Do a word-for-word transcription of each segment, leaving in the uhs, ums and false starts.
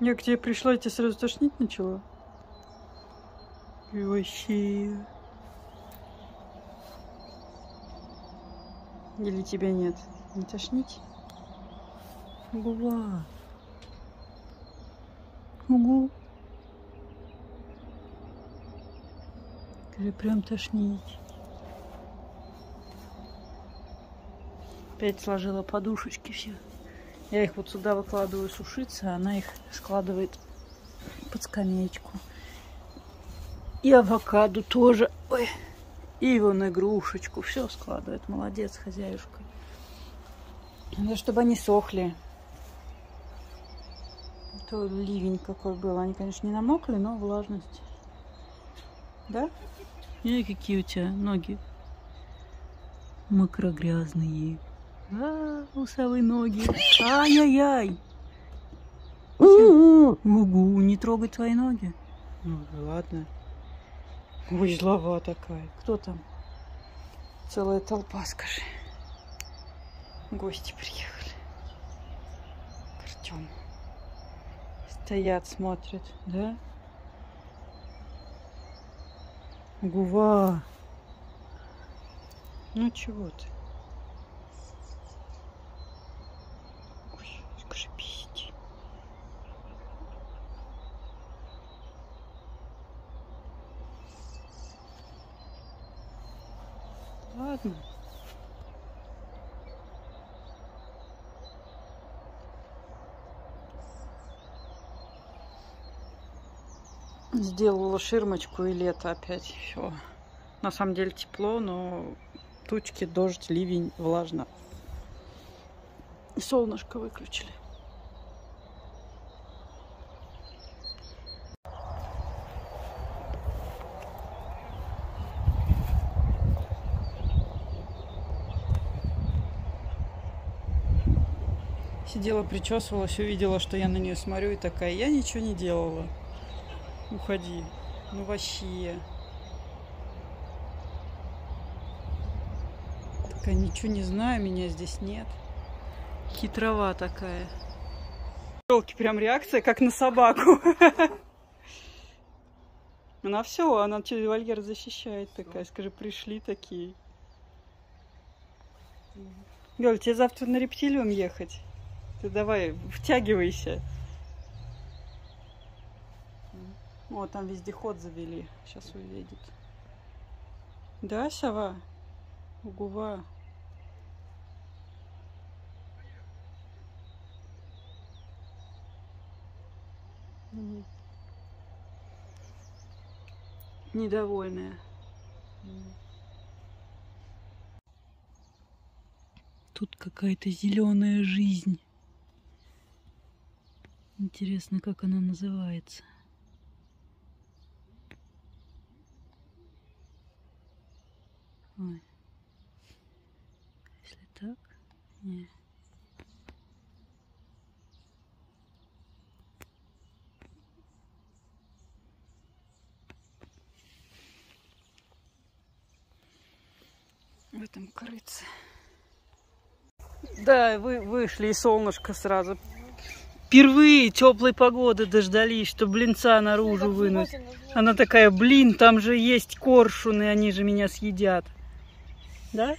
Я к тебе пришла, и тебе сразу тошнить начала? И вообще... Или тебя нет? Не тошнить? Губа. Угу. Скажи, прям тошнить. Опять сложила подушечки все. Я их вот сюда выкладываю сушиться, а она их складывает под скамеечку. И авокадо тоже. Ой. И вон игрушечку. Все складывает. Молодец, хозяюшка. Надо, чтобы они сохли. То ливень какой был. Они, конечно, не намокли, но влажность. Да? И какие у тебя ноги? Мокрогрязные. А, усовые ноги. Ай-яй-яй. Угу, не трогай твои ноги. Ну, ладно. Ой, злова такая. Кто там? Целая толпа, скажи. Гости приехали. К Артему. Стоят, смотрят, да? Гува. Ну чего ты? Ой, скажи, пить. Ладно. Сделала ширмочку, и лето опять. Все. На самом деле тепло, но тучки, дождь, ливень, влажно. И солнышко выключили. Сидела, причесывалась, увидела, что я на нее смотрю, и такая, я ничего не делала. Уходи. Ну вообще. Такая, ничего не знаю, меня здесь нет. Хитрова такая. Ёлки, прям реакция, как на собаку. Она все, она через вольер защищает такая. Скажи, пришли такие. Ёль, тебе завтра на рептилиум ехать. Ты давай, втягивайся. О, там вездеход завели. Сейчас увидит. Да, сова? Гува. Угу. Недовольная. Угу. Тут какая-то зеленая жизнь. Интересно, как она называется. Ой. Если так, не. В этом крыце. Да, вы вышли, и солнышко сразу. Впервые теплой погоды дождались, что блинца наружу вынуть. Она такая, блин, там же есть коршуны, они же меня съедят. Да?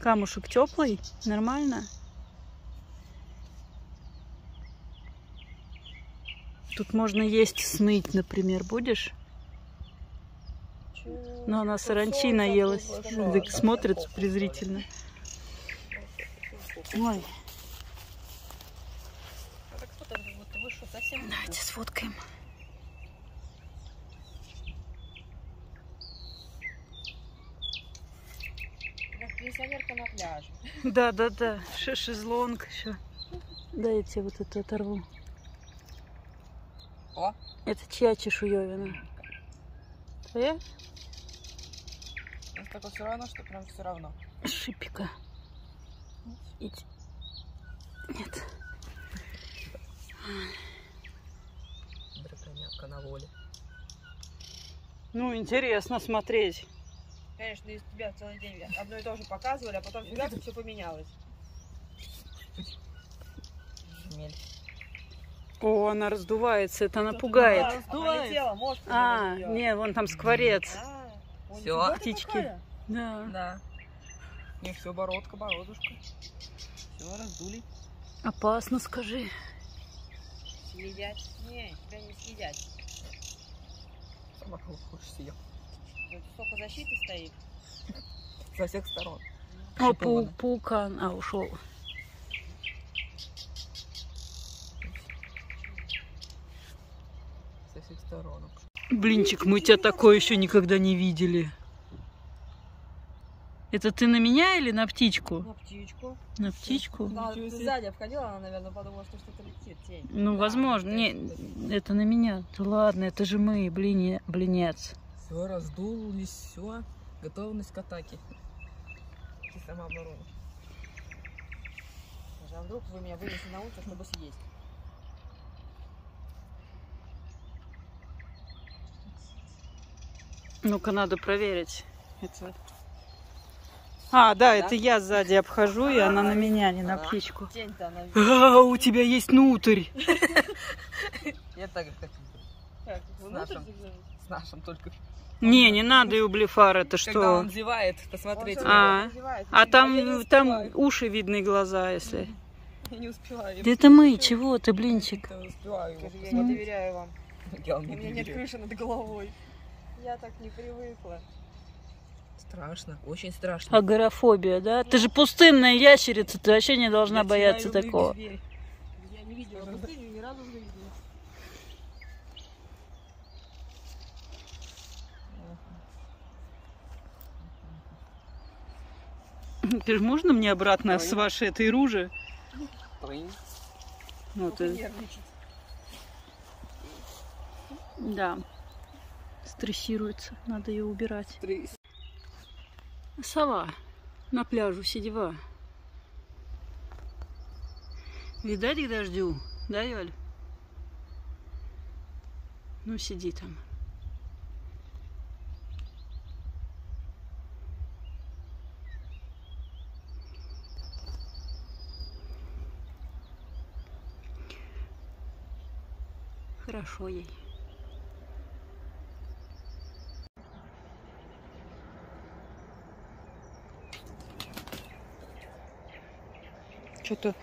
Камушек теплый, нормально. Тут можно есть сныть, например, будешь? Но она саранчи наелась, смотрит презрительно. Ой. Давайте сфоткаем. Пенсионерка на пляже. Да, да, да. Шезлонг еще. Да, я тебе вот это оторву. О. Это чья чешуевина? Твоя? Это такое все равно, что прям все равно. Шипика. Иди. Нет. Браконьерка на воле. Ну, интересно смотреть. Конечно, из тебя целый день одно и то же показывали, а потом фигачит, все поменялось. Жмель. О, она раздувается, это она пугает. Она раздувается. Может, а, не, не, вон там скворец. А, все, птички. Да. Да. Не, все, бородка, бородушка. Все, раздули. Опасно, скажи. Съедят. Не, тебя не съедят. Собака хочешь съехать. Столько защиты стоит. Со всех сторон. О, пау паукан. А, ушел. Со всех сторон. Блинчик, мы тебя такое еще никогда не видели. Это ты на меня или на птичку? На птичку. На птичку? Да, ты сзади обходила, она, наверное, подумала, что что-то летит. Тень. Ну, да, возможно. Это, не, это, это на меня. Да ладно, это же мы, блине, блинец. Все, раздулись, все. Готовность к атаке. И самооборона. А вдруг вы меня вынесли на улицу, чтобы съесть? Ну-ка, надо проверить. Это... А, да, да, это я сзади обхожу, а, и она, она на меня, не она. На птичку. Она... А, у тебя есть нутрь. Я так же хочу. С нашим только. Не, не надо юблифар, это что? Когда он зевает, посмотрите. А, а там, там уши видны, глаза, если. Я не успеваю. Да это мы, чего ты, блинчик? Я не успеваю. Я не доверяю вам. У меня нет крыши над головой. Я так не привыкла. Страшно, очень страшно. Агорафобия, да? Ты же пустынная ящерица, ты вообще не должна бояться такого. Я не видела пустыню, ни разу не видела. Теперь можно мне обратно с вашей этой ружи? Вот и... Да. Стрессируется, надо ее убирать. Стресс. Сова на пляжу сидева. Видать к дождю, да, Ёль? Ну сиди там. Хорошо ей. Что-то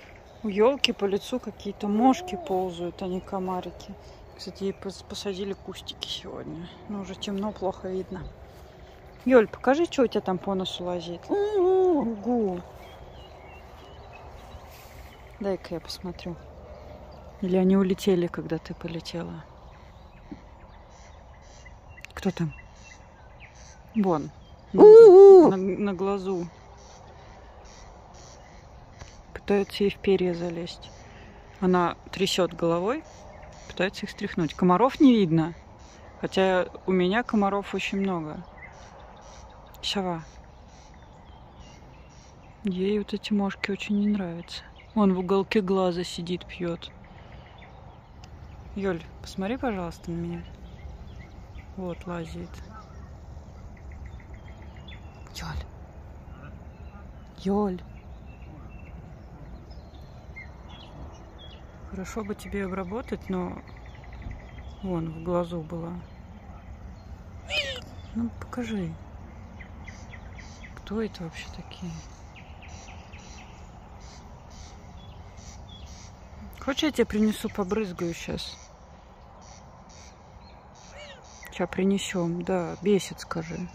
у елки по лицу какие-то мошки ползают, а не комарики. Кстати, ей посадили кустики сегодня. Но уже темно, плохо видно. Ёль, покажи, что у тебя там по носу лазит. Угу. Дай-ка я посмотрю. Или они улетели, когда ты полетела? Кто там? Вон. На, на глазу. Пытаются ей в перья залезть. Она трясет головой, пытается их стряхнуть. Комаров не видно. Хотя у меня комаров очень много. Сова. Ей вот эти мошки очень не нравятся. Вон в уголке глаза сидит, пьет. Ёль, посмотри, пожалуйста, на меня. Вот, лазит. Ёль. Ёль. Хорошо бы тебе обработать, но... Вон, в глазу была. Ну, покажи. Кто это вообще такие? Хочешь, я тебе принесу, побрызгаю сейчас? Сейчас принесем. Да, бесит, скажи.